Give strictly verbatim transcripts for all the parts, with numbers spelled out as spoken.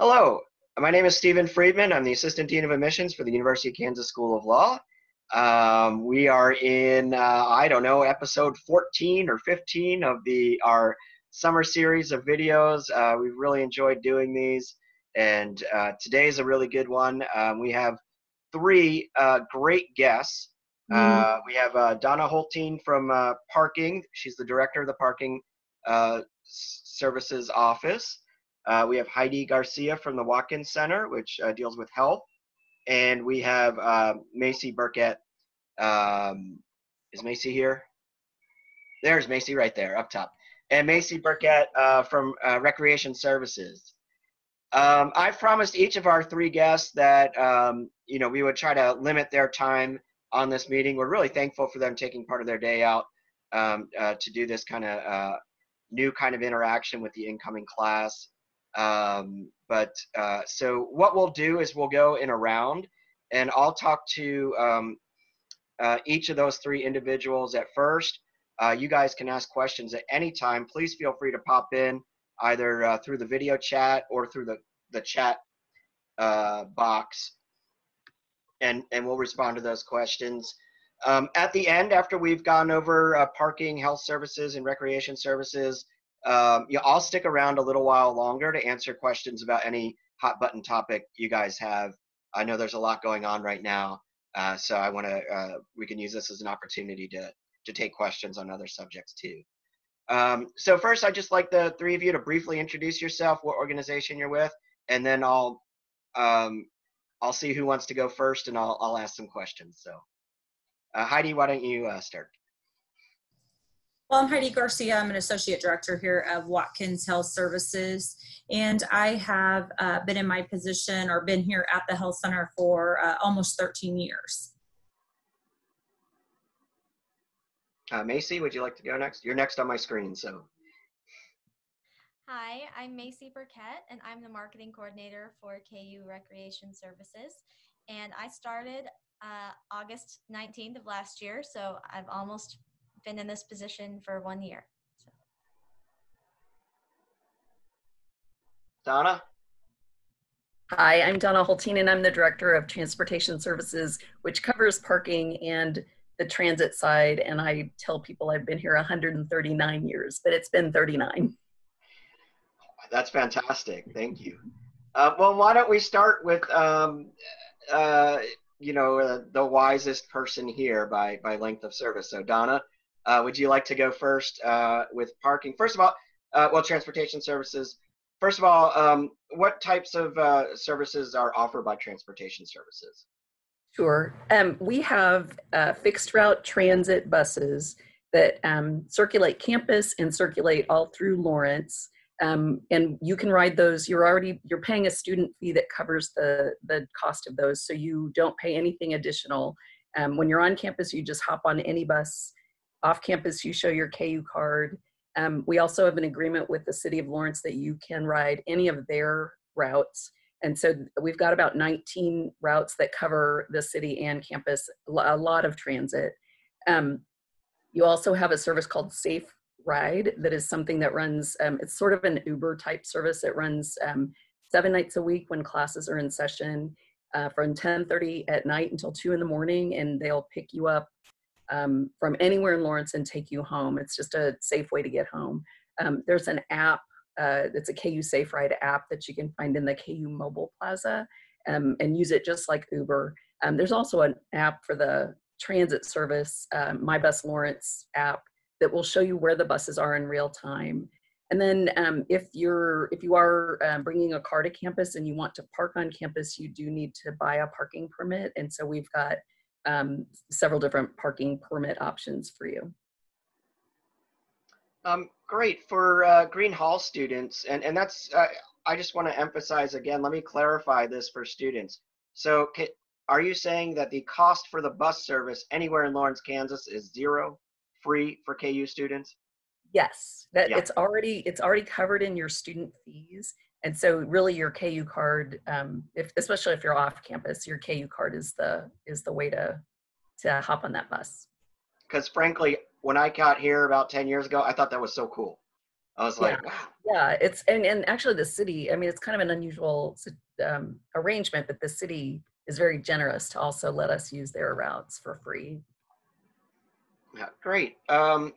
Hello, my name is Steven Friedman. I'm the Assistant Dean of Admissions for the University of Kansas School of Law. Um, we are in, uh, I don't know, episode fourteen or fifteen of the our summer series of videos. Uh, we've really enjoyed doing these, and uh, today's a really good one. Um, we have three uh, great guests. Mm-hmm. uh, we have uh, Donna Hultine from uh, Parking. She's the Director of the Parking uh, Services Office. Uh, we have Heidi Garcia from the Watkins Center, which uh, deals with health. And we have uh, Macy Burkett. Um, is Macy here? There's Macy right there up top. And Macy Burkett uh, from uh, Recreation Services. Um, I've promised each of our three guests that um, you know, we would try to limit their time on this meeting. We're really thankful for them taking part of their day out um, uh, to do this kind of uh, new kind of interaction with the incoming class. Um, but, uh, so what we'll do is we'll go in a round, and I'll talk to, um, uh, each of those three individuals at first. Uh, you guys can ask questions at any time. Please feel free to pop in either, uh, through the video chat or through the, the chat, uh, box, and, and we'll respond to those questions. Um, at the end, after we've gone over, uh, parking, health services, and recreation services, Um, yeah, I'll stick around a little while longer to answer questions about any hot button topic you guys have. I know there's a lot going on right now, uh, so I want to. Uh, we can use this as an opportunity to to take questions on other subjects too. Um, so first, I'd just like the three of you to briefly introduce yourself, what organization you're with, and then I'll um, I'll see who wants to go first, and I'll I'll ask some questions. So, uh, Heidi, why don't you uh, start? Well, I'm Heidi Garcia. I'm an associate director here of Watkins Health Services, and I have uh, been in my position or been here at the health center for uh, almost thirteen years. Uh, Macy, would you like to go next? You're next on my screen, so. Hi, I'm Macy Burkett, and I'm the marketing coordinator for K U Recreation Services, and I started uh, August nineteenth of last year, so I've almost been in this position for one year. So. Donna? Hi, I'm Donna Hultine, and I'm the Director of Transportation Services, which covers parking and the transit side, and I tell people I've been here one hundred thirty-nine years, but it's been thirty-nine. That's fantastic, thank you. Uh, well, why don't we start with, um, uh, you know, uh, the wisest person here by, by length of service. So Donna, Uh, would you like to go first uh, with parking? First of all, uh, well, transportation services. First of all, um, what types of uh, services are offered by transportation services? Sure. Um, we have uh, fixed route transit buses that um, circulate campus and circulate all through Lawrence. Um, and you can ride those. You're already, you're paying a student fee that covers the, the cost of those. So you don't pay anything additional. Um, when you're on campus, you just hop on any bus. Off campus, you show your K U card. Um, we also have an agreement with the City of Lawrence that you can ride any of their routes. And so we've got about nineteen routes that cover the city and campus, a lot of transit. Um, you also have a service called Safe Ride that is something that runs, um, it's sort of an Uber type service. It runs um, seven nights a week when classes are in session uh, from ten thirty at night until two in the morning, and they'll pick you up Um, from anywhere in Lawrence and take you home. It's just a safe way to get home. Um, there's an app, uh, it's a K U Safe Ride app that you can find in the K U Mobile Plaza um, and use it just like Uber. Um, there's also an app for the transit service, um, My Bus Lawrence app, that will show you where the buses are in real time. And then um, if, you're, if you are uh, bringing a car to campus and you want to park on campus, you do need to buy a parking permit. And so we've got Um, several different parking permit options for you. Um, great for uh, Green Hall students, and and that's uh, I just want to emphasize again. Let me clarify this for students. So, can, are you saying that the cost for the bus service anywhere in Lawrence, Kansas, is zero, free for K U students? Yes, that yeah. it's already it's already covered in your student fees. And so really your K U card, um, if, especially if you're off campus, your K U card is the is the way to, to hop on that bus. Because frankly, when I got here about ten years ago, I thought that was so cool. I was like, yeah. wow. Yeah, it's, and, and actually the city, I mean, it's kind of an unusual um, arrangement, but the city is very generous to also let us use their routes for free. Yeah, great. Um,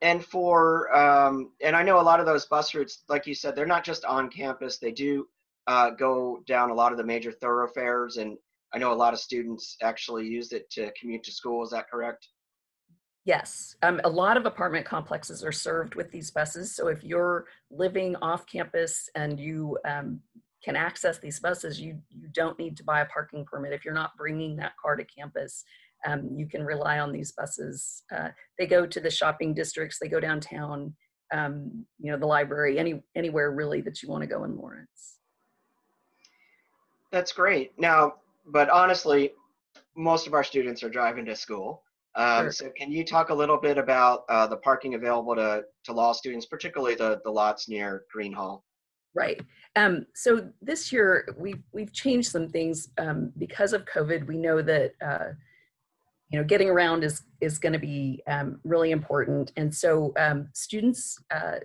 and for, um, and I know a lot of those bus routes, like you said, they're not just on campus, they do uh, go down a lot of the major thoroughfares, and I know a lot of students actually use it to commute to school, is that correct? Yes, um, a lot of apartment complexes are served with these buses. So if you're living off campus and you um, can access these buses, you, you don't need to buy a parking permit. If you're not bringing that car to campus, um, you can rely on these buses. Uh, they go to the shopping districts, they go downtown, um, you know, the library, any, anywhere really that you want to go in Lawrence. That's great. Now, but honestly, most of our students are driving to school. Um, sure. So can you talk a little bit about uh, the parking available to, to law students, particularly the, the lots near Green Hall? Right. Um, so this year we've, we've changed some things um, because of COVID. We know that, uh, you know, getting around is, is going to be um, really important. And so um, students, uh,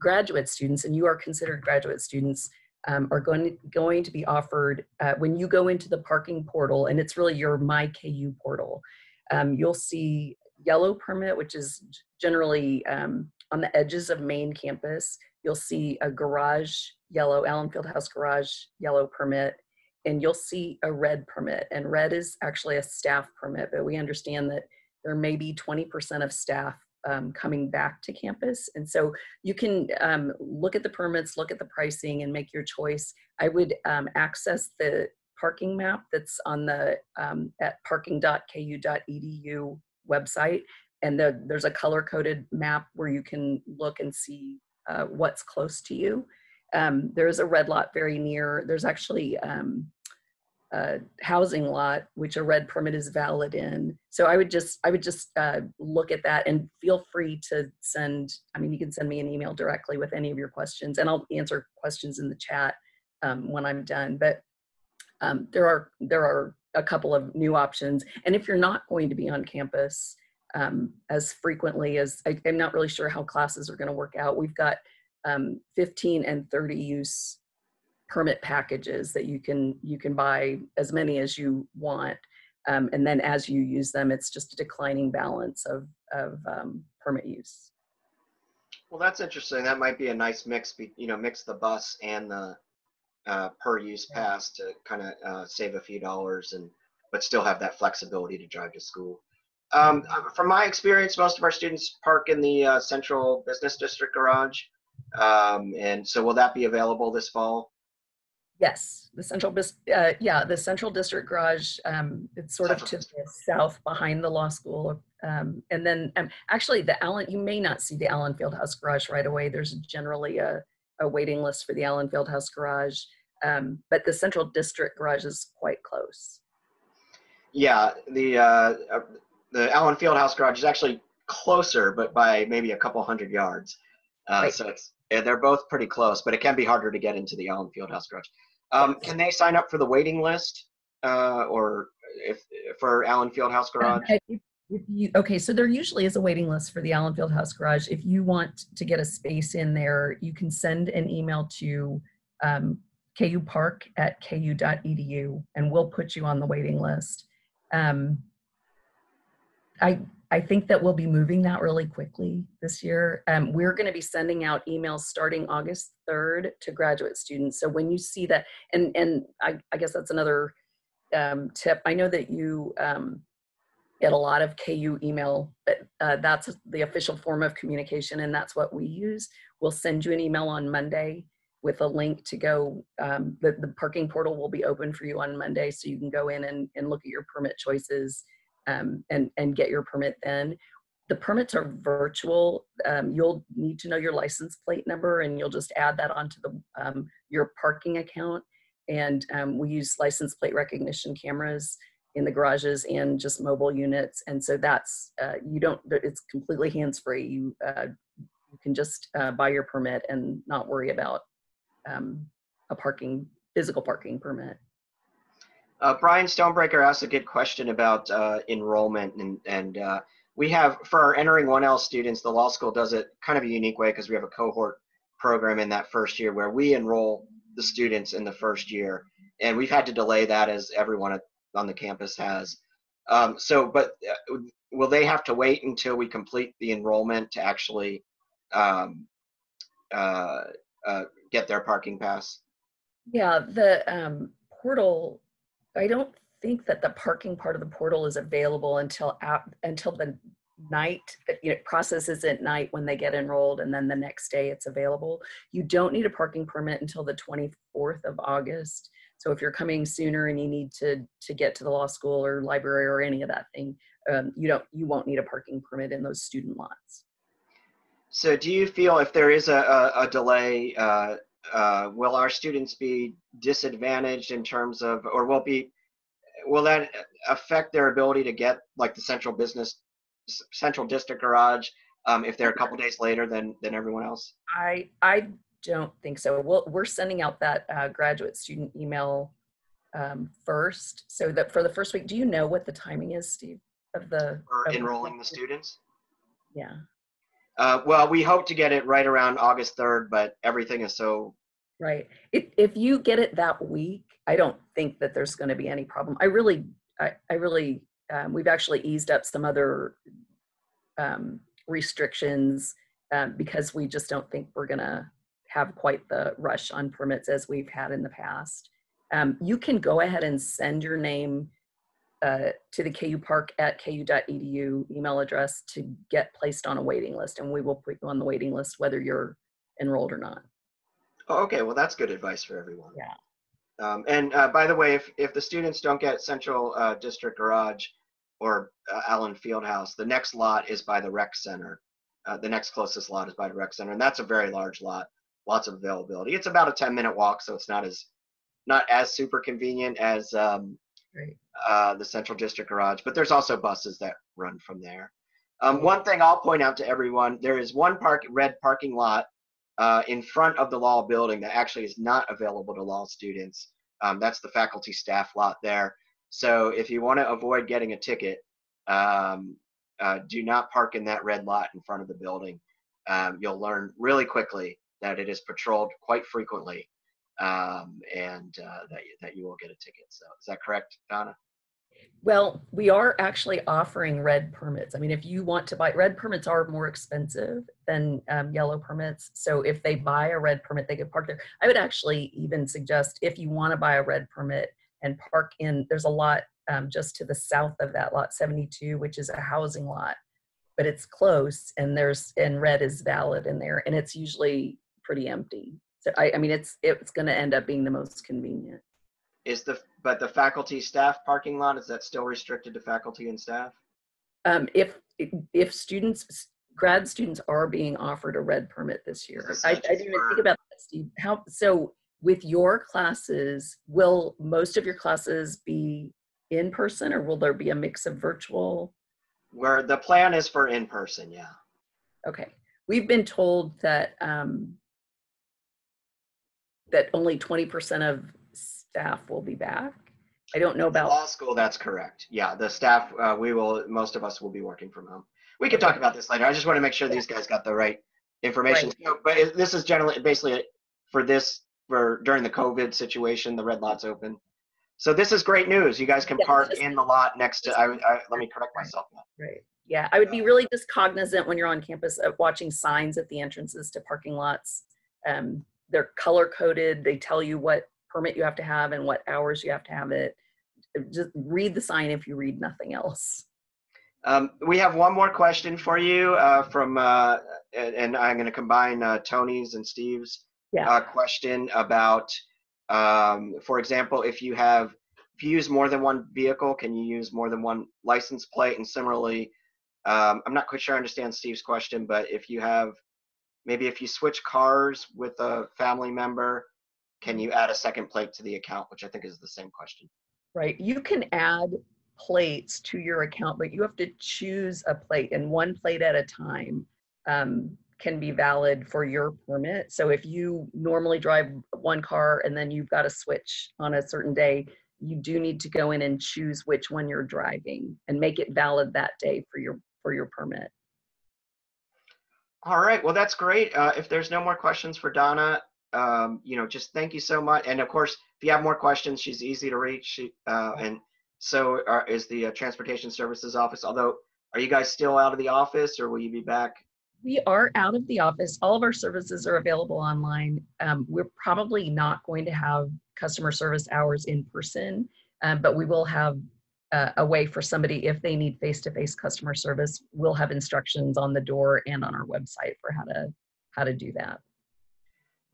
graduate students, and you are considered graduate students, um, are going to, going to be offered uh, when you go into the parking portal, and it's really your My K U portal. Um, you'll see yellow permit, which is generally um, on the edges of main campus. You'll see a garage yellow, Allen Fieldhouse garage yellow permit, and you'll see a red permit. And red is actually a staff permit, but we understand that there may be twenty percent of staff um, coming back to campus. And so you can um, look at the permits, look at the pricing, and make your choice. I would um, access the parking map that's on the um, at parking dot K U dot E D U website, and the, there's a color-coded map where you can look and see uh, what's close to you. Um, there's a red lot very near. There's actually um, a housing lot which a red permit is valid in. So I would just I would just uh, look at that, and feel free to send. I mean, you can send me an email directly with any of your questions, and I'll answer questions in the chat um, when I'm done. But Um, there are there are a couple of new options, and if you're not going to be on campus um, as frequently as I, I'm not really sure how classes are going to work out. We've got um, fifteen and thirty use permit packages that you can you can buy as many as you want, um, and then as you use them, it's just a declining balance of of um, permit use. Well, that's interesting. That might be a nice mix. You know, mix the bus and the Uh, per use pass to kind of uh, save a few dollars, and but still have that flexibility to drive to school. Um, from my experience, most of our students park in the uh, Central Business District garage, um, and so will that be available this fall? Yes, the Central Bus, uh, yeah, the Central District garage. Um, it's sort Central of to District. the south behind the law school, um, and then um, actually the Allen. You may not see the Allen Fieldhouse garage right away. There's generally a a waiting list for the Allen Fieldhouse garage, um, but the Central District garage is quite close. Yeah, the uh, the Allen Fieldhouse garage is actually closer, but by maybe a couple hundred yards. Uh, right. So it's, they're both pretty close, but it can be harder to get into the Allen Fieldhouse garage. Um, can they sign up for the waiting list uh, or if for Allen Fieldhouse garage? Um, If you, okay, so there usually is a waiting list for the Allen Fieldhouse garage. If you want to get a space in there, you can send an email to um, K U park at K U dot E D U, and we'll put you on the waiting list. Um, I, I think that we'll be moving that really quickly this year. Um, we're going to be sending out emails starting August third to graduate students. So when you see that, and, and I, I guess that's another um, tip. I know that you... Um, get a lot of K U email, but uh, that's the official form of communication, and that's what we use. We'll send you an email on Monday with a link to go, um, the, the parking portal will be open for you on Monday, so you can go in and, and look at your permit choices um, and, and get your permit then. The permits are virtual. Um, you'll need to know your license plate number, and you'll just add that onto the, um, your parking account, and um, we use license plate recognition cameras in the garages and just mobile units, and so that's uh, you don't. It's completely hands-free. You uh, you can just uh, buy your permit and not worry about um, a parking physical parking permit. Uh, Brian Stonebreaker asked a good question about uh, enrollment, and and uh, we have for our entering one L students, the law school does it kind of a unique way because we have a cohort program in that first year where we enroll the students in the first year. And we've had to delay that as everyone on the campus has. Um, so, but uh, will they have to wait until we complete the enrollment to actually um, uh, uh, get their parking pass? Yeah, the um, portal, I don't think that the parking part of the portal is available until ap- until the night, you know, it processes at night when they get enrolled, and then the next day it's available. You don't need a parking permit until the twenty-fourth of August. So if you're coming sooner and you need to to get to the law school or library or any of that thing, um, you don't you won't need a parking permit in those student lots. So do you feel if there is a, a, a delay, uh, uh, will our students be disadvantaged in terms of, or will be, will that affect their ability to get like the central business, central district garage um, if they're a couple days later than than everyone else? I I. don't think so. We'll, we're sending out that uh, graduate student email um, first, so that for the first week, do you know what the timing is, Steve, of the for of enrolling the students? Yeah. Uh, well, we hope to get it right around August third, but everything is so right. If if you get it that week, I don't think that there's going to be any problem. I really, I, I really, um, we've actually eased up some other um, restrictions um, because we just don't think we're gonna have quite the rush on permits as we've had in the past. Um, you can go ahead and send your name uh, to the K U Park at K U dot E D U email address to get placed on a waiting list, and we will put you on the waiting list whether you're enrolled or not. Oh, okay, well that's good advice for everyone. Yeah. Um, and uh, by the way, if, if the students don't get Central uh, District Garage or uh, Allen Fieldhouse, the next lot is by the rec center. Uh, the next closest lot is by the rec center, and that's a very large lot. Lots of availability. It's about a ten minute walk, so it's not as not as super convenient as um, right. uh, the Central District Garage, but there's also buses that run from there. Um, one thing I'll point out to everyone, there is one park red parking lot uh, in front of the law building that actually is not available to law students. Um, that's the faculty staff lot there. So if you want to avoid getting a ticket, um, uh, do not park in that red lot in front of the building. Um, you'll learn really quickly that it is patrolled quite frequently, um, and uh, that, that you will get a ticket. So is that correct, Donna? Well, we are actually offering red permits. I mean, if you want to buy, red permits are more expensive than um, yellow permits. So if they buy a red permit, they could park there. I would actually even suggest if you want to buy a red permit and park in, there's a lot um, just to the south of that lot, seventy-two, which is a housing lot, but it's close and there's, and red is valid in there. And it's usually pretty empty. So I, I mean, it's it's going to end up being the most convenient. Is the but the faculty staff parking lot, is that still restricted to faculty and staff? Um, if if students, grad students are being offered a red permit this year. I, I didn't even think about that, Steve. How so? With your classes, will most of your classes be in person, or will there be a mix of virtual? Where the plan is for in person, yeah. Okay, we've been told that. Um, that only twenty percent of staff will be back. I don't know about- Law school, that's correct. Yeah, the staff, uh, we will, most of us will be working from home. We can talk about this later. I just want to make sure these guys got the right information. Right. So, but this is generally, basically for this, for during the COVID situation, the red lot's open. So this is great news. You guys can yeah, park just, in the lot next to, I, I, let me correct myself now. Right, yeah. I would be really just cognizant when you're on campus of watching signs at the entrances to parking lots. Um, They're color coded. They tell you what permit you have to have and what hours you have to have it. Just read the sign if you read nothing else. Um, we have one more question for you uh, from, uh, and I'm going to combine uh, Tony's and Steve's yeah. uh, question about, um, for example, if you have, if you use more than one vehicle, can you use more than one license plate? And similarly, um, I'm not quite sure I understand Steve's question, but if you have, maybe if you switch cars with a family member, can you add a second plate to the account, which I think is the same question. Right, you can add plates to your account, but you have to choose a plate, and one plate at a time um, can be valid for your permit. So if you normally drive one car and then you've got to switch on a certain day, you do need to go in and choose which one you're driving and make it valid that day for your, for your permit. All right, well, that's great. Uh, if there's no more questions for Donna, um, you know, just thank you so much. And of course, if you have more questions, she's easy to reach. She, uh, and so are, is the uh, Transportation Services Office. Although, are you guys still out of the office, or will you be back? We are out of the office. All of our services are available online. Um, we're probably not going to have customer service hours in person, um, but we will have uh, a way for somebody, if they need face-to-face customer service, we'll have instructions on the door and on our website for how to, how to do that.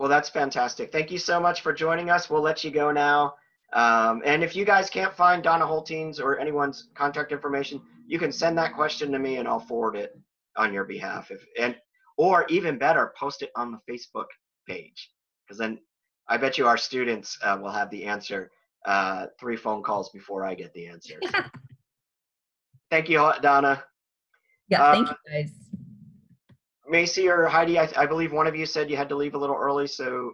Well, that's fantastic. Thank you so much for joining us. We'll let you go now. Um, and if you guys can't find Donna Hultine's or anyone's contact information, you can send that question to me and I'll forward it on your behalf, if, and or even better, post it on the Facebook page, because then I bet you our students uh, will have the answer uh, three phone calls before I get the answer. So. Thank you, Donna. Yeah, uh, thank you guys. Macy or Heidi, I, I believe one of you said you had to leave a little early, so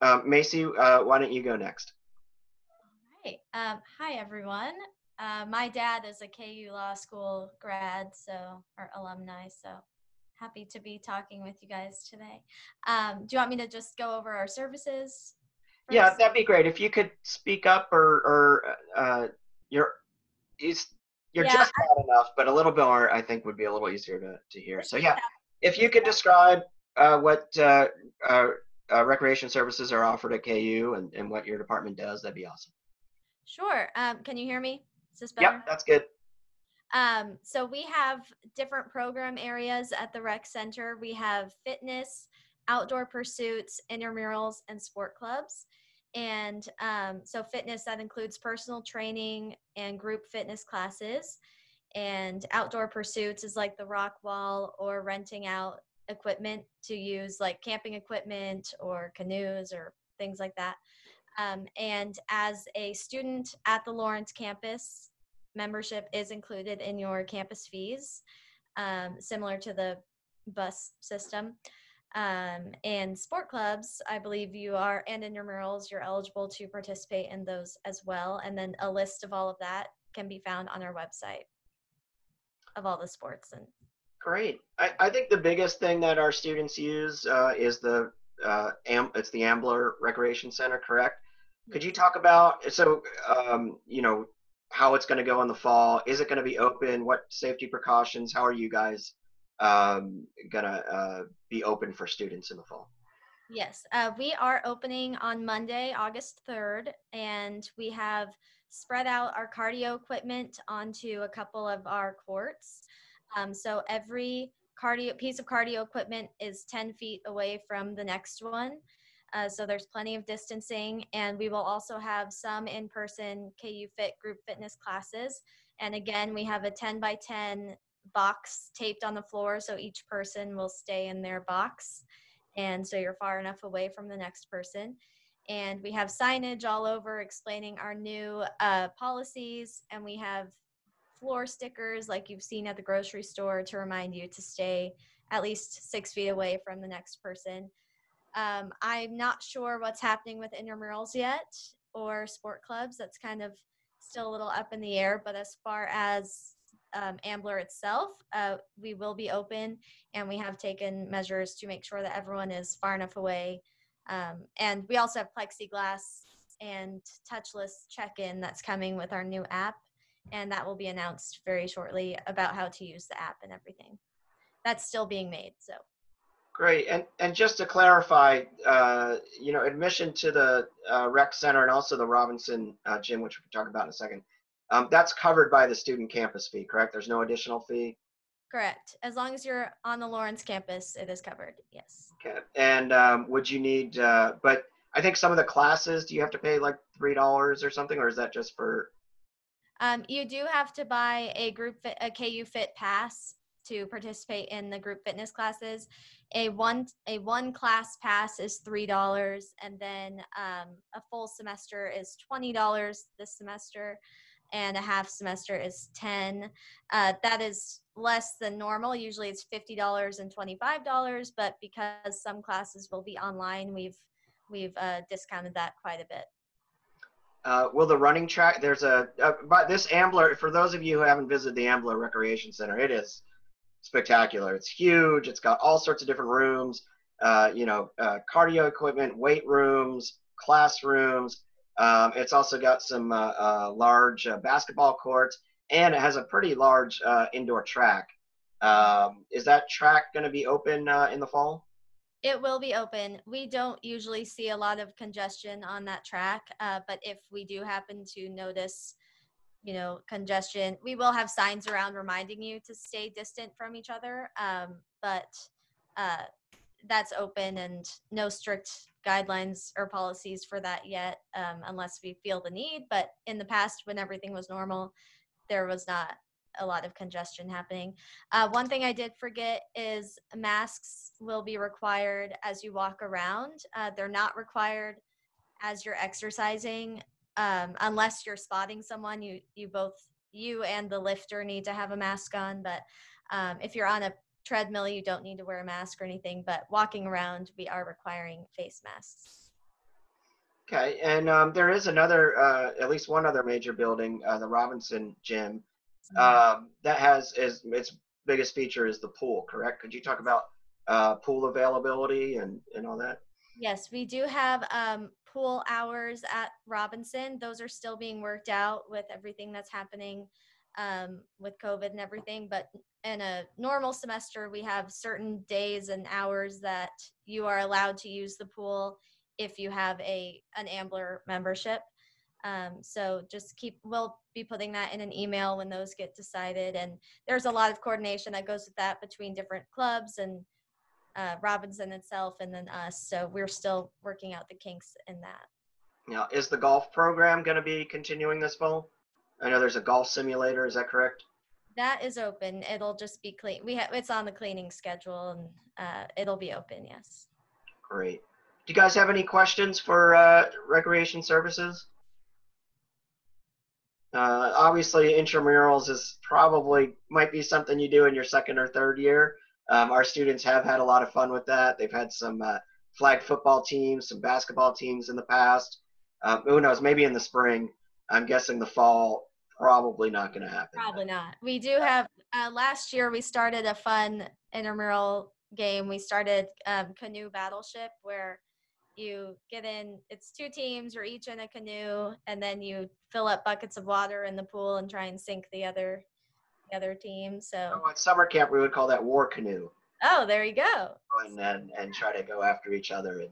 uh, Macy, uh, why don't you go next? All right. Um, hi, everyone. Uh, my dad is a K U Law School grad, so, or alumni, so happy to be talking with you guys today. Um, do you want me to just go over our services first? Yeah, that'd be great. If you could speak up, or, or uh, you're, it's, you're yeah, just loud enough, but a little bit more, I think, would be a little easier to, to hear. So yeah, if you could describe uh, what uh, uh, uh, recreation services are offered at K U and, and what your department does, that'd be awesome. Sure. Um, can you hear me? Yep, that's good. Um, so we have different program areas at the rec center. We have fitness, outdoor pursuits, intramurals, and sport clubs. And um, so fitness, that includes personal training and group fitness classes. And outdoor pursuits is like the rock wall or renting out equipment to use, like camping equipment or canoes or things like that. Um, and as a student at the Lawrence campus, membership is included in your campus fees, um, similar to the bus system. Um, and sport clubs, I believe you are, and intramurals, you're eligible to participate in those as well. And then a list of all of that can be found on our website of all the sports. And great. I, I think the biggest thing that our students use uh, is the uh, Am it's the Ambler Recreation Center, correct? Could you talk about, so, um, you know, how it's going to go in the fall? Is it going to be open? What safety precautions? How are you guys um, going to uh, be open for students in the fall? Yes, uh, we are opening on Monday, August third, and we have spread out our cardio equipment onto a couple of our courts. Um, so every cardio piece of cardio equipment is ten feet away from the next one. Uh, so there's plenty of distancing, and we will also have some in-person K U Fit group fitness classes. And again, we have a ten by ten box taped on the floor, so each person will stay in their box. And so you're far enough away from the next person. And we have signage all over explaining our new uh, policies, and we have floor stickers like you've seen at the grocery store to remind you to stay at least six feet away from the next person. Um, I'm not sure what's happening with intramurals yet or sport clubs. That's kind of still a little up in the air, but as far as um, Ambler itself, uh, we will be open, and we have taken measures to make sure that everyone is far enough away. Um, and we also have plexiglass and touchless check-in that's coming with our new app, and that will be announced very shortly about how to use the app and everything. That's still being made, so. Great, and, and just to clarify, uh, you know, admission to the uh, rec center and also the Robinson uh, Gym, which we'll talk about in a second, um, that's covered by the student campus fee, correct? There's no additional fee? Correct, as long as you're on the Lawrence campus, it is covered, yes. Okay, and um, would you need, uh, but I think some of the classes, do you have to pay like three dollars or something, or is that just for? Um, you do have to buy a group, a K U Fit pass to participate in the group fitness classes. A one a one class pass is three dollars, and then um, a full semester is twenty dollars this semester, and a half semester is ten dollars. Uh, that is less than normal. Usually it's fifty dollars and twenty-five dollars, but because some classes will be online, we've we've uh, discounted that quite a bit. Uh, will the running track, there's a, uh, but this Ambler, for those of you who haven't visited the Ambler Recreation Center, it is spectacular. It's huge. It's got all sorts of different rooms, uh, you know, uh, cardio equipment, weight rooms, classrooms. Um, it's also got some uh, uh, large uh, basketball courts, and it has a pretty large uh, indoor track. Um, is that track going to be open uh, in the fall? It will be open. We don't usually see a lot of congestion on that track, uh, but if we do happen to notice, you know, congestion, we will have signs around reminding you to stay distant from each other. Um, but uh, that's open, and no strict guidelines or policies for that yet, um, unless we feel the need. But in the past, when everything was normal, there was not a lot of congestion happening. Uh, one thing I did forget is masks will be required as you walk around. Uh, they're not required as you're exercising, um, unless you're spotting someone. You you both, you and the lifter, need to have a mask on. But um, if you're on a treadmill, you don't need to wear a mask or anything. But walking around, we are requiring face masks. Okay, and um, there is another, uh, at least one other major building, uh, the Robinson Gym, Um, that has is its biggest feature is the pool, correct? Could you talk about uh, pool availability and, and all that? Yes, we do have um, pool hours at Robinson. Those are still being worked out with everything that's happening um, with COVID and everything. But in a normal semester, we have certain days and hours that you are allowed to use the pool if you have a an Ambler membership. Um, so just keep, we'll be putting that in an email when those get decided. And there's a lot of coordination that goes with that between different clubs and uh, Robinson itself and then us. So we're still working out the kinks in that. Now, is the golf program going to be continuing this fall? I know there's a golf simulator. Is that correct? That is open. It'll just be clean. We ha- it's on the cleaning schedule, and uh, it'll be open. Yes. Great. Do you guys have any questions for uh, Recreation Services? Uh, obviously, intramurals is probably might be something you do in your second or third year. Um, our students have had a lot of fun with that. They've had some uh, flag football teams, some basketball teams in the past. Um, who knows? Maybe in the spring. I'm guessing the fall probably not going to happen. Probably not. We do have. Uh, last year we started a fun intramural game. We started um, Canoe Battleship, where you get in, it's two teams, you're each in a canoe, and then you fill up buckets of water in the pool and try and sink the other the other team. So oh, at summer camp, we would call that war canoe. Oh, there you go. And then, and try to go after each other. And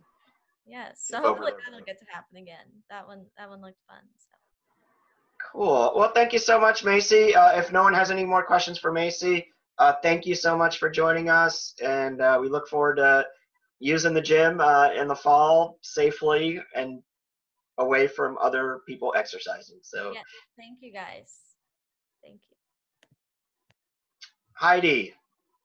yes, so hopefully that'll get to happen again. That one, that one looked fun. So. Cool. Well, thank you so much, Macy. Uh, if no one has any more questions for Macy, uh, thank you so much for joining us, and uh, we look forward to using the gym uh, in the fall safely and away from other people exercising. So yeah, thank you guys. Thank you. Heidi,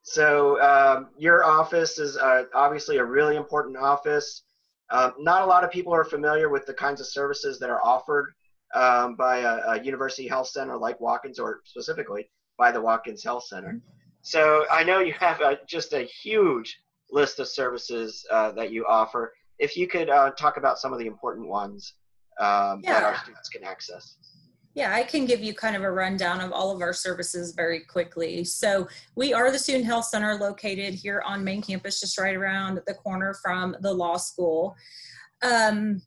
so um, your office is uh, obviously a really important office. Um, not a lot of people are familiar with the kinds of services that are offered um, by a, a university health center like Watkins, or specifically by the Watkins Health Center. Mm-hmm. So I know you have a, just a huge list of services uh, that you offer. If you could uh, talk about some of the important ones um, yeah. that our students can access. Yeah, I can give you kind of a rundown of all of our services very quickly. So we are the Student Health Center located here on main campus, just right around the corner from the law school. Um,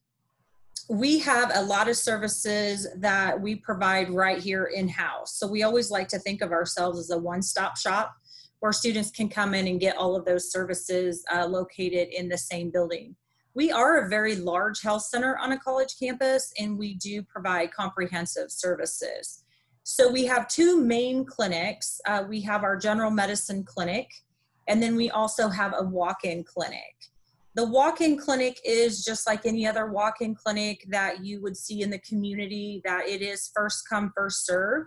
We have a lot of services that we provide right here in-house. So we always like to think of ourselves as a one-stop shop, where students can come in and get all of those services uh, located in the same building. We are a very large health center on a college campus, and we do provide comprehensive services. So we have two main clinics. Uh, we have our general medicine clinic, and then we also have a walk-in clinic. The walk-in clinic is just like any other walk-in clinic that you would see in the community, that it is first come, first serve.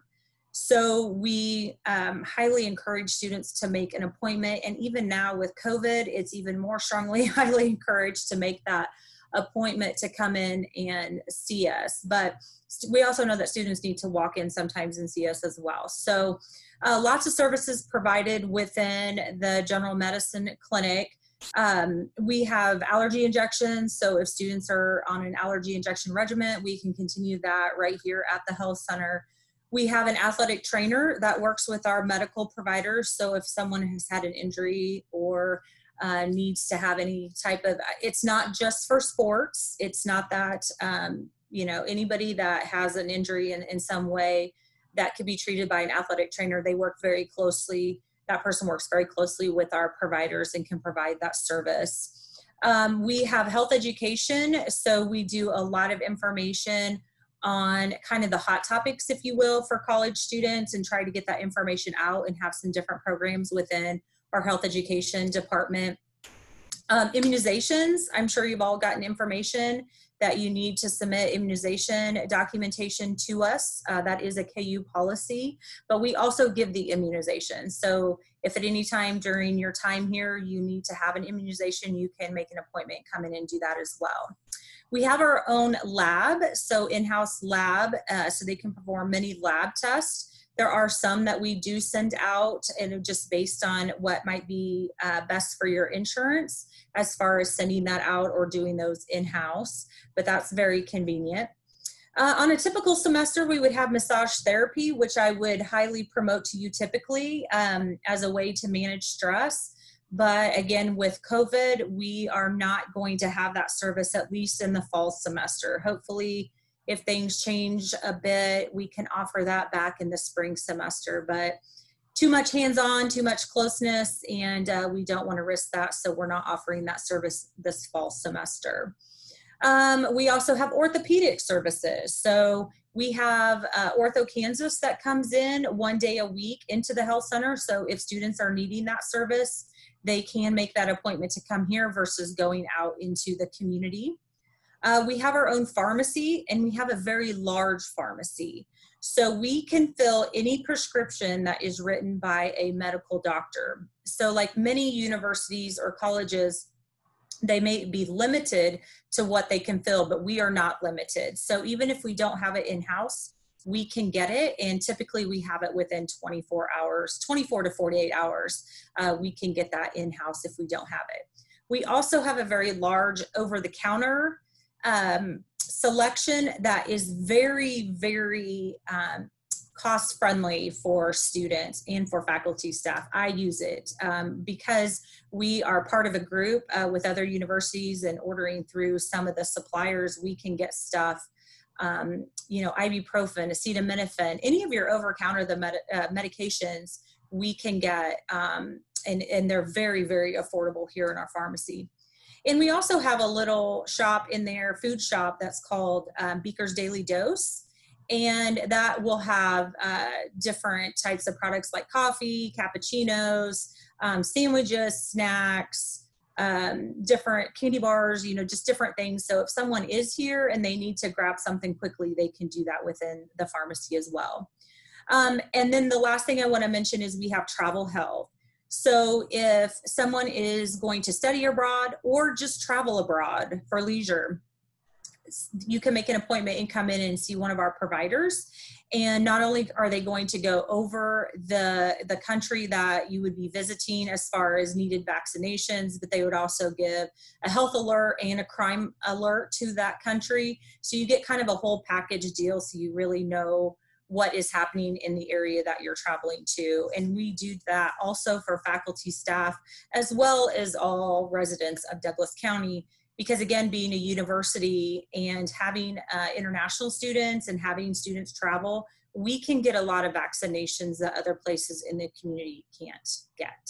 So we um, highly encourage students to make an appointment. And even now with COVID, it's even more strongly highly encouraged to make that appointment to come in and see us. But we also know that students need to walk in sometimes and see us as well. So uh, lots of services provided within the general medicine clinic. Um, we have allergy injections. So if students are on an allergy injection regimen, we can continue that right here at the health center. We have an athletic trainer that works with our medical providers. So if someone has had an injury or uh, needs to have any type of, it's not just for sports. It's not that, um, you know, anybody that has an injury in, in some way that could be treated by an athletic trainer, they work very closely. That person works very closely with our providers and can provide that service. Um, we have health education. So we do a lot of information on kind of the hot topics, if you will, for college students, and try to get that information out and have some different programs within our health education department. Um, immunizations, I'm sure you've all gotten information that you need to submit immunization documentation to us. Uh, that is a K U policy, but we also give the immunization. So if at any time during your time here you need to have an immunization, you can make an appointment, come in and do that as well. We have our own lab, so in-house lab, uh, so they can perform many lab tests. There are some that we do send out, and just based on what might be uh, best for your insurance as far as sending that out or doing those in-house, but that's very convenient. Uh, on a typical semester, we would have massage therapy, which I would highly promote to you typically um, as a way to manage stress. But again, with COVID, we are not going to have that service, at least in the fall semester. Hopefully, if things change a bit, we can offer that back in the spring semester. But too much hands-on, too much closeness, and uh, we don't want to risk that, so we're not offering that service this fall semester. Um, we also have orthopedic services. So we have uh, Ortho Kansas that comes in one day a week into the health center. So if students are needing that service, they can make that appointment to come here versus going out into the community. Uh, we have our own pharmacy, and we have a very large pharmacy. So we can fill any prescription that is written by a medical doctor. So like many universities or colleges, they may be limited to what they can fill, but we are not limited. So even if we don't have it in-house, we can get it, and typically we have it within twenty-four hours, twenty-four to forty-eight hours. Uh, we can get that in-house if we don't have it. We also have a very large over-the-counter um, selection that is very, very um, cost-friendly for students and for faculty staff. I use it um, because we are part of a group uh, with other universities, and ordering through some of the suppliers, we can get stuff Um, you know, ibuprofen, acetaminophen, any of your over-counter the med uh, medications we can get, um, and, and they're very, very affordable here in our pharmacy. And we also have a little shop in there, food shop, that's called um, Beaker's Daily Dose, and that will have uh, different types of products like coffee, cappuccinos, um, sandwiches, snacks, Um, different candy bars, you know, just different things. So if someone is here and they need to grab something quickly, they can do that within the pharmacy as well. Um, and then the last thing I want to mention is we have travel health. So if someone is going to study abroad or just travel abroad for leisure, you can make an appointment and come in and see one of our providers. And not only are they going to go over the, the country that you would be visiting as far as needed vaccinations, but they would also give a health alert and a crime alert to that country. So you get kind of a whole package deal, so you really know what is happening in the area that you're traveling to. And we do that also for faculty, staff, as well as all residents of Douglas County. Because again, being a university and having uh, international students and having students travel, we can get a lot of vaccinations that other places in the community can't get.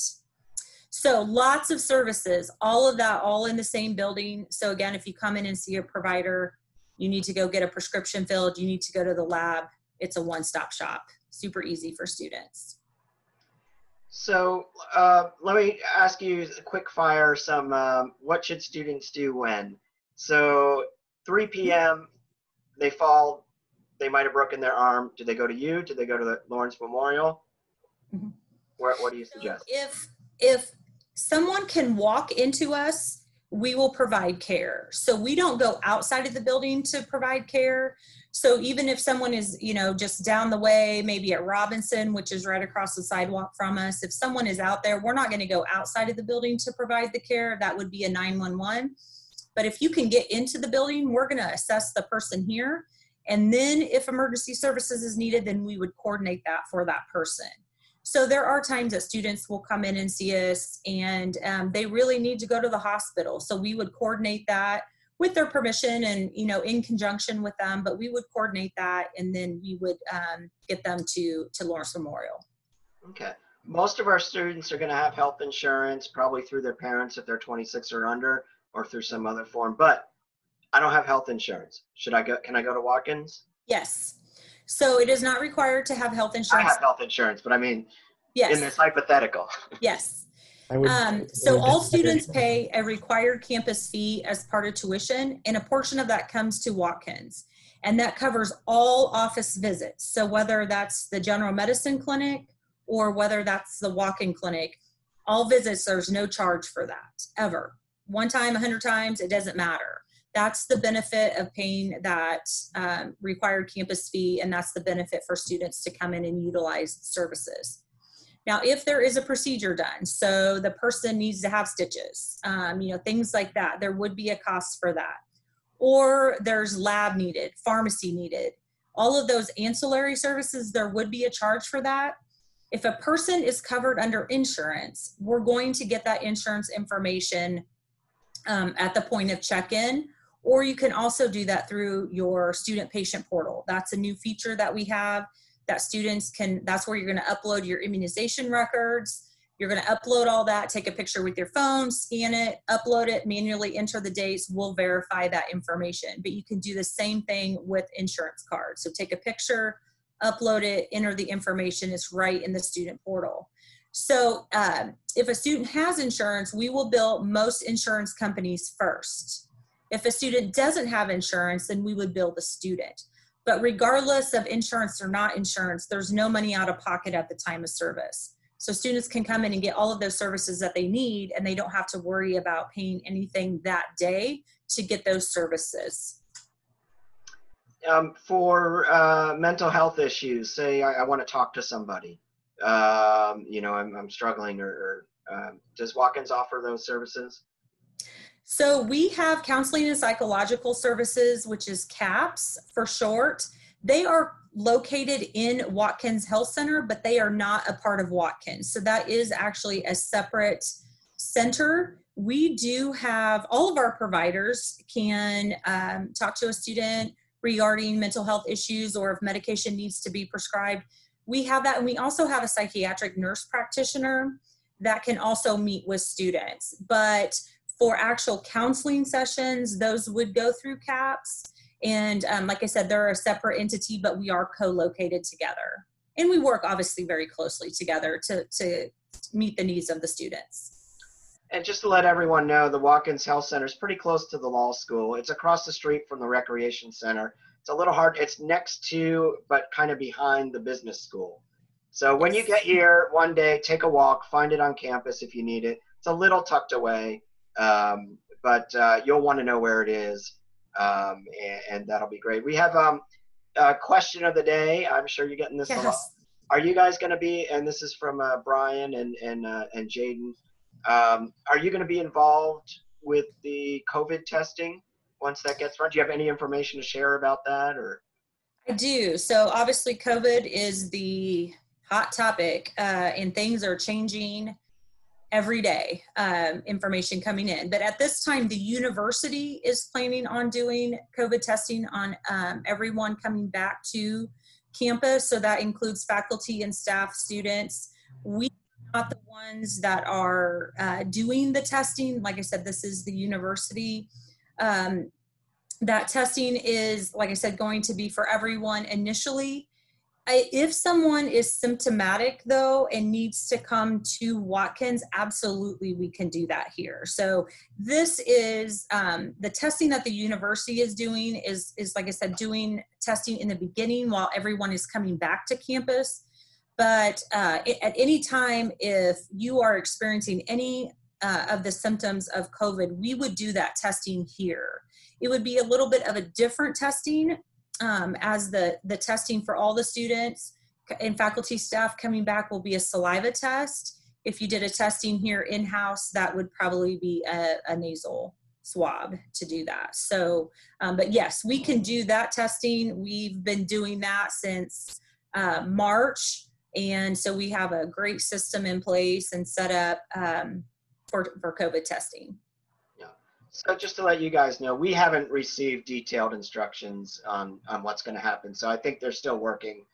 So lots of services, all of that, all in the same building. So again, if you come in and see a provider, you need to go get a prescription filled, you need to go to the lab. It's a one-stop shop, super easy for students. So uh, let me ask you a quick fire some um, what should students do when? So three p m they fall, they might have broken their arm. Do they go to you? Do they go to the Lawrence Memorial? Mm-hmm. What, what do you suggest? So if, if someone can walk into us, we will provide care. So we don't go outside of the building to provide care. So even if someone is, you know, just down the way, maybe at Robinson, which is right across the sidewalk from us, if someone is out there, we're not going to go outside of the building to provide the care. That would be a nine one one. But if you can get into the building, we're going to assess the person here And then if emergency services is needed, then we would coordinate that for that person. So there are times that students will come in and see us and um, they really need to go to the hospital. So we would coordinate that with their permission and, you know, in conjunction with them, but we would coordinate that and then we would um, get them to, to Lawrence Memorial. Okay. Most of our students are going to have health insurance, probably through their parents if they're twenty-six or under, or through some other form, but I don't have health insurance. Should I go, can I go to Watkins? Yes. So it is not required to have health insurance. I have health insurance, but I mean, yes. In this hypothetical. Yes. Would, um, so all students pay a required campus fee as part of tuition, and a portion of that comes to Watkins. And that covers all office visits. So whether that's the general medicine clinic or whether that's the walk-in clinic, all visits, there's no charge for that ever. One time, a hundred times, it doesn't matter. That's the benefit of paying that um, required campus fee, and that's the benefit for students to come in and utilize services. Now, if there is a procedure done, so the person needs to have stitches, um, you know, things like that, there would be a cost for that. Or there's lab needed, pharmacy needed, all of those ancillary services, there would be a charge for that. If a person is covered under insurance, we're going to get that insurance information um, at the point of check-in, or you can also do that through your student patient portal. That's a new feature that we have. That students can, that's where you're gonna upload your immunization records. You're gonna upload all that, take a picture with your phone, scan it, upload it, manually enter the dates, we'll verify that information. But you can do the same thing with insurance cards. So take a picture, upload it, enter the information, it's right in the student portal. So um, if a student has insurance, we will bill most insurance companies first. If a student doesn't have insurance, then we would bill the student. But regardless of insurance or not insurance, there's no money out of pocket at the time of service. So students can come in and get all of those services that they need, and they don't have to worry about paying anything that day to get those services. Um, for uh, mental health issues, say I, I want to talk to somebody, um, you know, I'm, I'm struggling, or, or uh, does Watkins offer those services? So we have Counseling and Psychological Services, which is CAPS for short. They are located in Watkins Health Center, but they are not a part of Watkins. So that is actually a separate center. We do have, all of our providers can um, talk to a student regarding mental health issues or if medication needs to be prescribed. We have that, and we also have a psychiatric nurse practitioner that can also meet with students. But for actual counseling sessions, those would go through CAPS. And um, like I said, they're a separate entity, but we are co-located together. And we work obviously very closely together to, to meet the needs of the students. And just to let everyone know, the Watkins Health Center is pretty close to the law school. It's across the street from the Recreation Center. It's a little hard, it's next to, but kind of behind the business school. So when you get here one day, take a walk, find it on campus if you need it. It's a little tucked away. Um, but uh, you'll want to know where it is, um, and, and that'll be great. We have um, a question of the day. I'm sure you're getting this yes. a lot. Are you guys going to be, and this is from uh, Brian and, and, uh, and Jaden, um, are you going to be involved with the COVID testing once that gets run? Do you have any information to share about that? Or I do. So obviously COVID is the hot topic, uh, and things are changing every day, um, information coming in. But at this time, the university is planning on doing COVID testing on um, everyone coming back to campus. So that includes faculty and staff, students. We are not the ones that are uh, doing the testing. Like I said, this is the university. Um, that testing is, like I said, going to be for everyone initially. If someone is symptomatic though and needs to come to Watkins, absolutely we can do that here. So this is um, the testing that the university is doing is, is like I said, doing testing in the beginning while everyone is coming back to campus. But uh, at any time, if you are experiencing any uh, of the symptoms of COVID, we would do that testing here. It would be a little bit of a different testing Um, as the, the testing for all the students and faculty staff coming back will be a saliva test. If you did a testing here in-house, that would probably be a, a nasal swab to do that. So, um, but yes, we can do that testing. We've been doing that since uh, March. And so we have a great system in place and set up um, for, for COVID testing. Yeah. So just to let you guys know, we haven't received detailed instructions on, on what's going to happen. So I think they're still working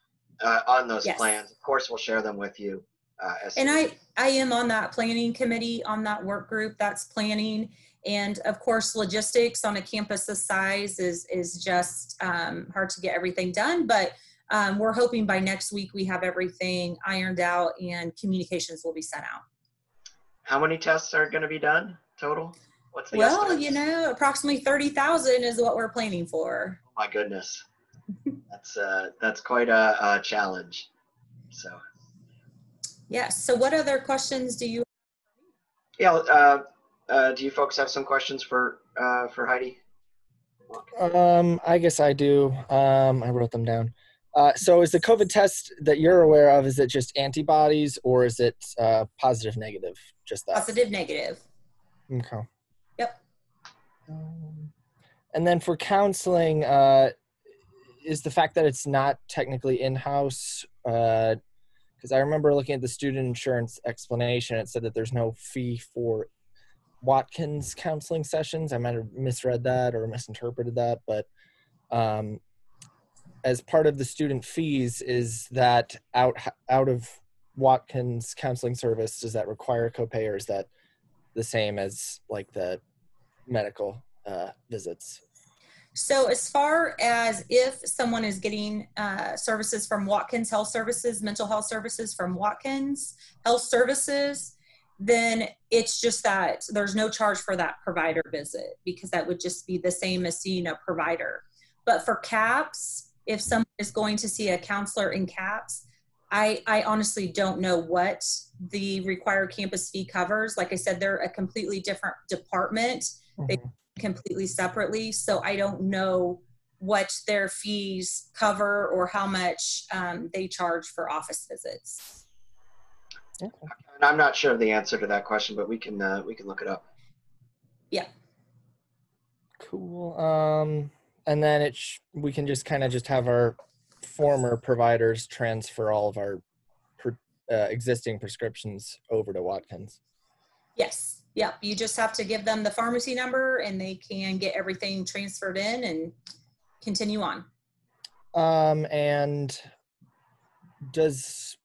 uh, on those yes. plans. Of course, we'll share them with you. Uh, and I, I am on that planning committee, on that work group that's planning. And of course, logistics on a campus this size is, is just um, hard to get everything done. But um, we're hoping by next week we have everything ironed out and communications will be sent out. How many tests are going to be done total? What's the well, estimate? You know, approximately thirty thousand is what we're planning for. Oh my goodness. That's, uh, that's quite a, a challenge. So. Yes. So what other questions do you have? Yeah. Uh, uh, do you folks have some questions for, uh, for Heidi? Um, I guess I do. Um, I wrote them down. Uh, so is the COVID test that you're aware of, is it just antibodies or is it uh, positive, negative? Just that? Positive, negative. Okay. Yep. Um, and then for counseling, uh, is the fact that it's not technically in-house, uh, because I remember looking at the student insurance explanation, it said that there's no fee for Watkins counseling sessions. I might have misread that or misinterpreted that, but um, as part of the student fees, is that out out of Watkins counseling service, does that require a copay or is that the same as like the medical uh, visits? So as far as if someone is getting uh, services from Watkins Health Services, mental health services from Watkins Health Services, then it's just that there's no charge for that provider visit because that would just be the same as seeing a provider. But for C A P S, if someone is going to see a counselor in C A P S, I, I honestly don't know what the required campus fee covers. Like I said, they're a completely different department. Mm-hmm. They completely separately, so I don't know what their fees cover or how much um, they charge for office visits. And I'm not sure of the answer to that question, but we can uh, we can look it up. Yeah. Cool. Um, and then it sh we can just kind of just have our former providers transfer all of our per uh, existing prescriptions over to Watkins. Yes. Yep, you just have to give them the pharmacy number and they can get everything transferred in and continue on. Um, and does,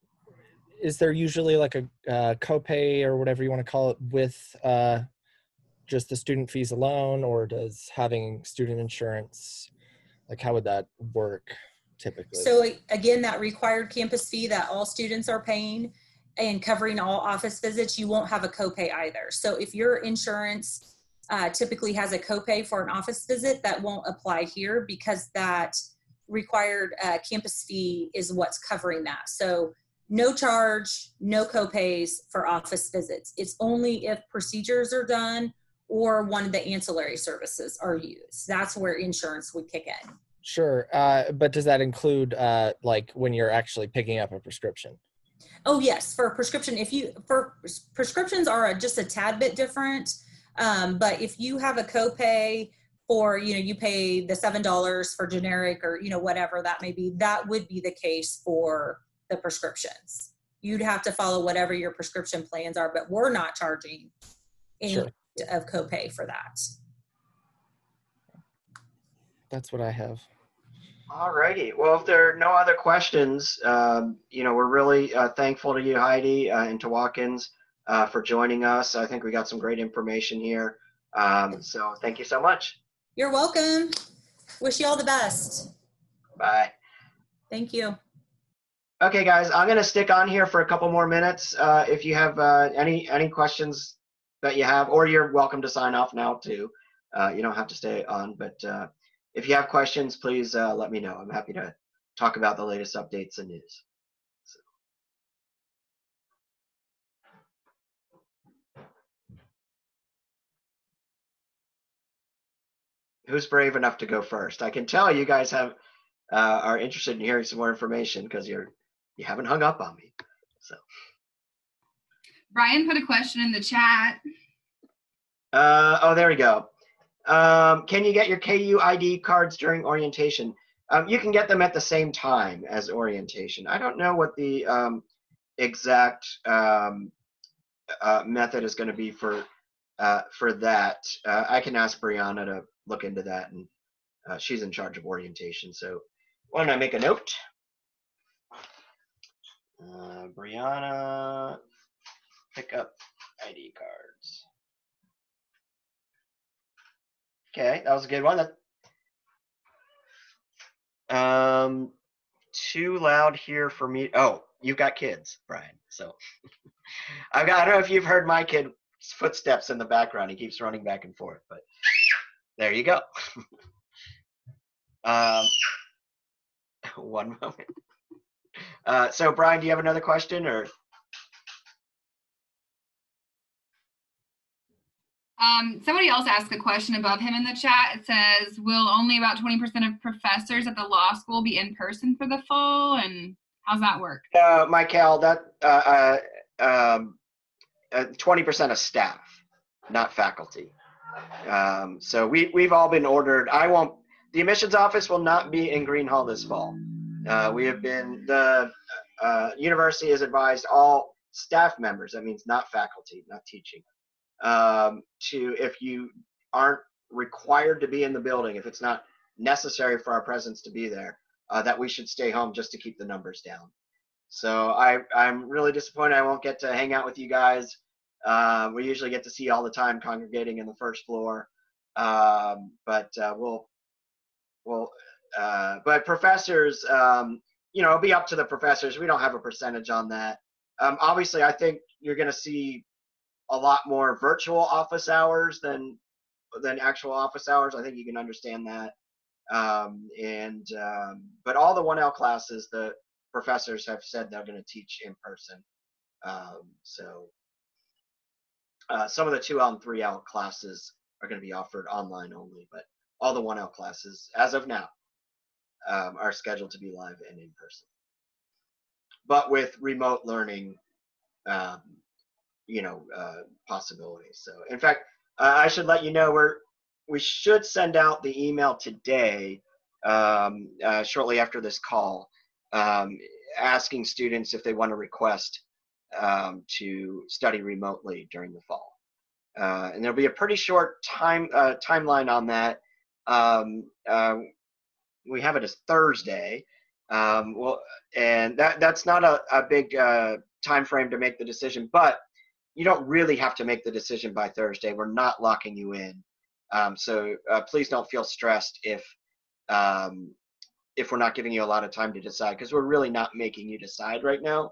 is there usually like a uh, copay or whatever you want to call it with uh, just the student fees alone, or does having student insurance, like how would that work typically? So again, that required campus fee that all students are paying and covering all office visits, you won't have a copay either. So if your insurance uh, typically has a copay for an office visit, that won't apply here because that required uh, campus fee is what's covering that. So no charge, no copays for office visits. It's only if procedures are done or one of the ancillary services are used. That's where insurance would kick in. Sure, uh, but does that include uh, like when you're actually picking up a prescription? Oh yes, for a prescription, if you, for prescriptions are just a tad bit different, um, but if you have a copay for, you know, you pay the seven dollars for generic or, you know, whatever that may be, that would be the case for the prescriptions. You'd have to follow whatever your prescription plans are, but we're not charging any sure. of copay for that. That's what I have. All righty. Well, if there are no other questions, um, you know, we're really uh, thankful to you, Heidi, uh, and to Watkins uh, for joining us. I think we got some great information here. Um, so thank you so much. You're welcome. Wish you all the best. Bye. Thank you. Okay, guys, I'm going to stick on here for a couple more minutes. Uh, if you have uh, any, any questions that you have, or you're welcome to sign off now too. Uh, you don't have to stay on, but uh, if you have questions, please uh, let me know. I'm happy to talk about the latest updates and news. So. Who's brave enough to go first? I can tell you guys have uh, are interested in hearing some more information because you're you haven't hung up on me. So Brian put a question in the chat. Uh, oh, there we go. Um, can you get your K U I D cards during orientation? Um, you can get them at the same time as orientation. I don't know what the um, exact um, uh, method is going to be for uh, for that. Uh, I can ask Brianna to look into that, and uh, she's in charge of orientation. So why don't I make a note? Uh, Brianna, pick up I D cards. Okay, that was a good one. That, um, too loud here for me. Oh, you've got kids, Brian. So I've got, I don't know if you've heard my kid's footsteps in the background. He keeps running back and forth, but there you go. um, one moment. Uh, so Brian, do you have another question, or? Um, somebody else asked a question above him in the chat. It says, will only about twenty percent of professors at the law school be in person for the fall? And how's that work? Uh, Michael, that twenty percent uh, uh, um, uh, of staff, not faculty. Um, so we, we've all been ordered. I won't, the admissions office will not be in Green Hall this fall. Uh, we have been, the uh, university has advised all staff members, that means not faculty, not teaching, um, to, if you aren't required to be in the building, if it's not necessary for our presence to be there, uh, that we should stay home just to keep the numbers down. So I, I'm really disappointed I won't get to hang out with you guys. Uh, we usually get to see you all the time congregating in the first floor, um, but uh, we'll, we'll, Uh, but professors, um, you know, it'll be up to the professors. We don't have a percentage on that. Um, obviously, I think you're going to see a lot more virtual office hours than than actual office hours. I think you can understand that. Um, and um, but all the one L classes, the professors have said they're going to teach in person. Um, so uh, some of the two L and three L classes are going to be offered online only, but all the one L classes, as of now, Um, are scheduled to be live and in person. But with remote learning, um, you know, uh, possibilities. So in fact, uh, I should let you know, we're, we should send out the email today, um, uh, shortly after this call, um, asking students if they want to request um, to study remotely during the fall. Uh, and there'll be a pretty short time uh, timeline on that. Um, uh, We have it as Thursday, um, well, and that that's not a, a big uh, time frame to make the decision, but you don't really have to make the decision by Thursday. We're not locking you in, um, so uh, please don't feel stressed if um, if we're not giving you a lot of time to decide, because we're really not making you decide right now.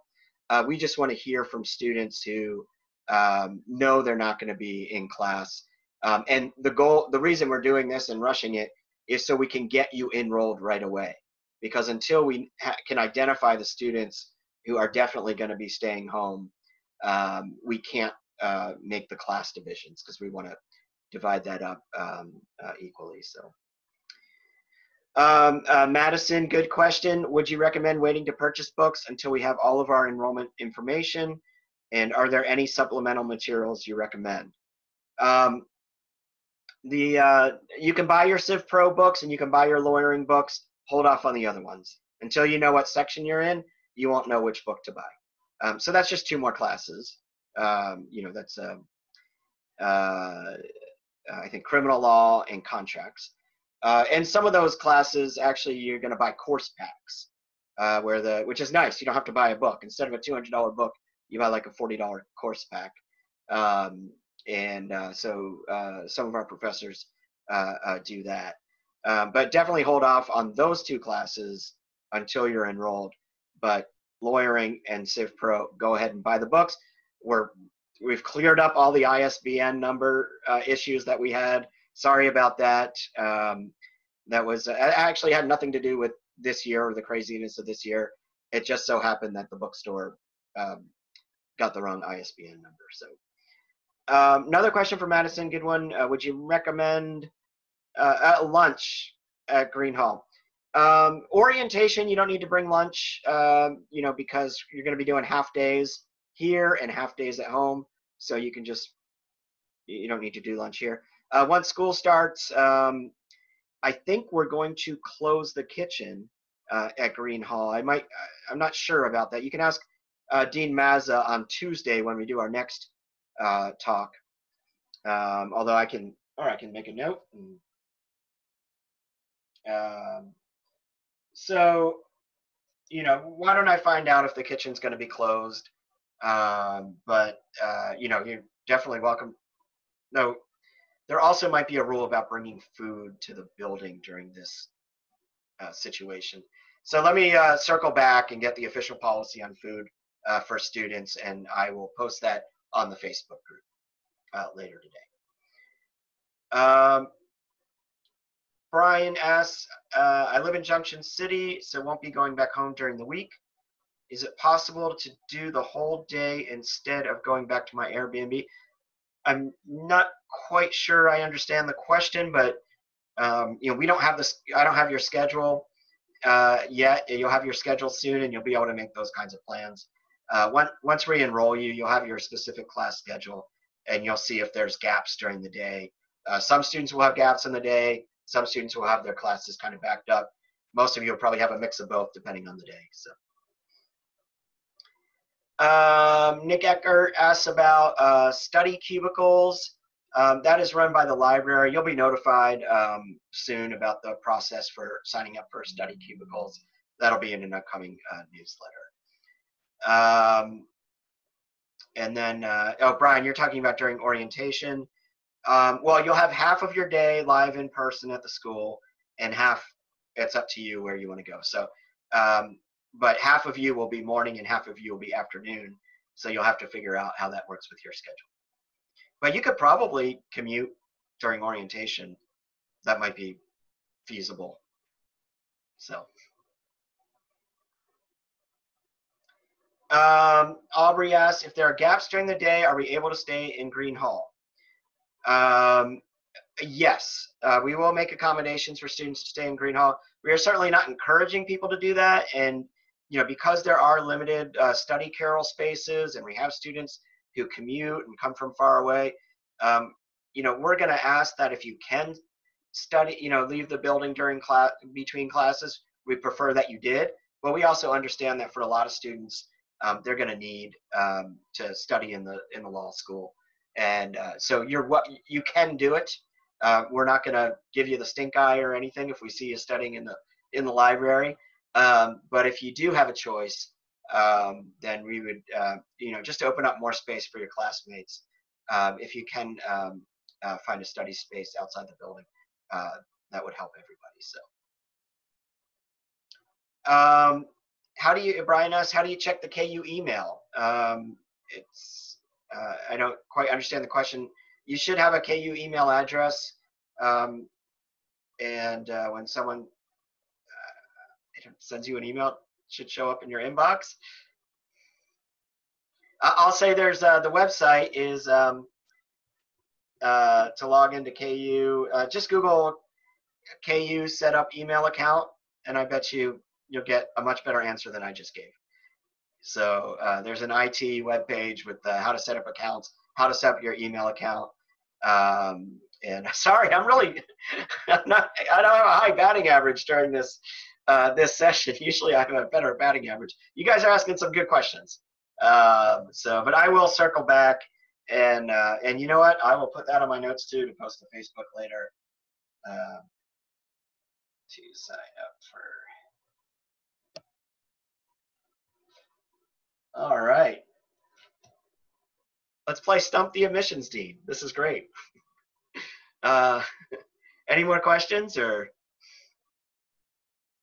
Uh, we just want to hear from students who um, know they're not going to be in class, um, and the goal, the reason we're doing this and rushing it, is so we can get you enrolled right away. Because until we ha can identify the students who are definitely going to be staying home, um, we can't uh, make the class divisions, because we want to divide that up um, uh, equally. So, um, uh, Madison, good question. Would you recommend waiting to purchase books until we have all of our enrollment information? And are there any supplemental materials you recommend? Um, The uh, you can buy your Civ Pro books and you can buy your lawyering books. Hold off on the other ones until you know what section you're in. You won't know which book to buy. Um, so that's just two more classes. Um, you know, that's uh, uh, I think criminal law and contracts. Uh, and some of those classes actually you're going to buy course packs, uh, where the which is nice. You don't have to buy a book. Instead of a two hundred dollar book, you buy like a forty dollar course pack. Um, And uh, so uh, some of our professors uh, uh, do that. Um, but definitely hold off on those two classes until you're enrolled. But lawyering and Civ Pro, go ahead and buy the books. We're, we've cleared up all the I S B N number uh, issues that we had. Sorry about that. Um, that was uh, actually had nothing to do with this year or the craziness of this year. It just so happened that the bookstore um, got the wrong I S B N number. So. Um, another question for Madison, good one. Uh, would you recommend uh, at lunch at Green Hall? Um, orientation, you don't need to bring lunch, uh, you know, because you're going to be doing half days here and half days at home. So you can just, you don't need to do lunch here. uh, once school starts, um, I think we're going to close the kitchen uh, at Green Hall. I might, I'm not sure about that. You can ask uh, Dean Mazza on Tuesday when we do our next uh, talk. Um, although I can, or I can make a note. And, um, so, you know, why don't I find out if the kitchen's going to be closed? Um, but uh, you know, you're definitely welcome. No, there also might be a rule about bringing food to the building during this uh, situation. So let me uh, circle back and get the official policy on food uh, for students, and I will post that on the Facebook group uh, later today. Um, Brian asks, uh, I live in Junction City, so won't be going back home during the week. Is it possible to do the whole day instead of going back to my Airbnb? I'm not quite sure I understand the question, but um, you know, we don't have this. I don't have your schedule uh, yet. You'll have your schedule soon, and you'll be able to make those kinds of plans. Uh, once once we enroll you, you'll have your specific class schedule, and you'll see if there's gaps during the day. Uh, some students will have gaps in the day. Some students will have their classes kind of backed up. Most of you will probably have a mix of both, depending on the day. So. Um, Nick Eckert asks about uh, study cubicles. Um, that is run by the library. You'll be notified um, soon about the process for signing up for study cubicles. That'll be in an upcoming uh, newsletter. Um, and then, uh, oh, Brian, you're talking about during orientation. Um, well, you'll have half of your day live in person at the school, and half, it's up to you where you want to go. So, um, but half of you will be morning and half of you will be afternoon. So you'll have to figure out how that works with your schedule. But you could probably commute during orientation. That might be feasible. So. Um, Aubrey asks, if there are gaps during the day, are we able to stay in Green Hall? Um, yes, uh, we will make accommodations for students to stay in Green Hall. We are certainly not encouraging people to do that. And you know, because there are limited uh, study carol spaces, and we have students who commute and come from far away, um, you know, we're going to ask that if you can study, you know, leave the building during class, between classes, we prefer that you did. But we also understand that for a lot of students, um, they're going to need um, to study in the in the law school, and uh, so you're what you can do it. Uh, we're not going to give you the stink eye or anything if we see you studying in the in the library. Um, but if you do have a choice, um, then we would, uh, you know, just open up more space for your classmates. Um, if you can um, uh, find a study space outside the building, uh, that would help everybody. So, um, how do you, Brian asks, how do you check the K U email? Um, it's, uh, I don't quite understand the question. You should have a K U email address, um, and uh, when someone sends you an email, it should show up in your inbox. I'll say there's uh, the website is um, uh, to log into K U. Uh, just Google K U set up email account, and I bet you you'll get a much better answer than I just gave. So uh, there's an I T webpage with uh, how to set up accounts, how to set up your email account. Um, and sorry, I'm really I'm not. I don't have a high batting average during this. Uh, this session. Usually I have a better batting average. You guys are asking some good questions. Uh, so, but I will circle back, and uh, and you know what? I will put that on my notes too to post to Facebook later uh, to sign up for. All right. Let's play Stump the Admissions Dean. This is great. uh, any more questions or?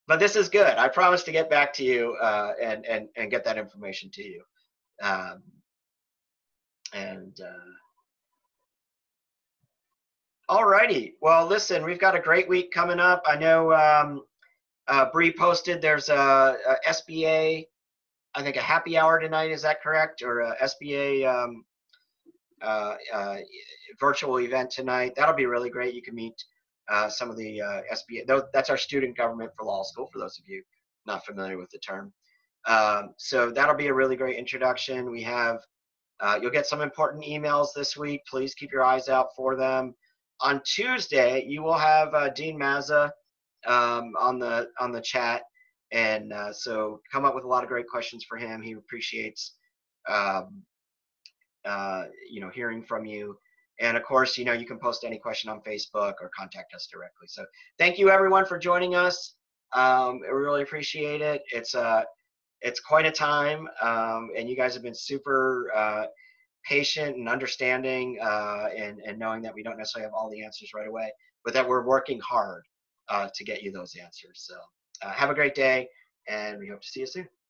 But this is good. I promise to get back to you uh, and, and, and get that information to you. Um, and uh, all righty. Well, listen, we've got a great week coming up. I know um, uh, Bree posted there's a, a S B A, I think a happy hour tonight. Is that correct? Or a S B A um, uh, uh, virtual event tonight. That'll be really great. You can meet Uh, some of the uh, S B A, that's our student government for law school, for those of you not familiar with the term. Um, so that'll be a really great introduction. We have, uh, you'll get some important emails this week. Please keep your eyes out for them. On Tuesday, you will have uh, Dean Mazza um, on the on the chat, and uh, so come up with a lot of great questions for him. He appreciates um, uh, you know hearing from you, and of course, you know you can post any question on Facebook or contact us directly. So thank you everyone for joining us. Um, we really appreciate it. It's uh, it's quite a time, um, and you guys have been super Uh, patient and understanding uh, and, and knowing that we don't necessarily have all the answers right away, but that we're working hard uh, to get you those answers. So uh, have a great day, and we hope to see you soon.